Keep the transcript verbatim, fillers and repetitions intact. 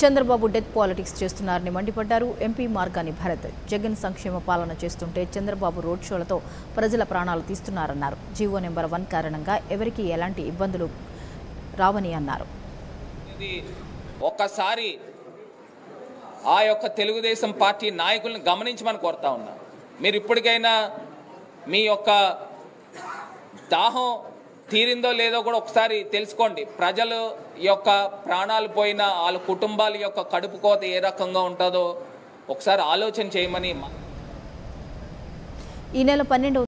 Chandrababu death politics చేస్తున్నారని మండిపడ్డారు MP Margani Bharat. Jagan సంక్షేమ పాలన చేస్తుంటే చంద్రబాబు రోడ్ షోలతో ప్రజల ప్రాణాలు తీస్తున్నారన్నారు। జీవో నెంబర్ వన్ కారణంగా ఎవరికి ఎలాంటి ఇబ్బందులు రావని అన్నారు। ఒక్కసారి ఆ యొక్క తెలుగుదేశం పార్టీ నాయకులను గమనించమని కోరుతా ఉన్నా। మీరు ఇప్పటికైనా మీ యొక్క దాహం తీరిందో లేదో కూడా ఒకసారి తెలుసుకోండి। ప్రజలు యొక్క ప్రాణాలు పోయిన వాళ్ళ కుటుంబాల యొక్క కడుపు కోత ఏ రకంగా ఉంటుందో ఒకసారి ఆలోచన చేయమని। ఈ నెల పన్నెండవ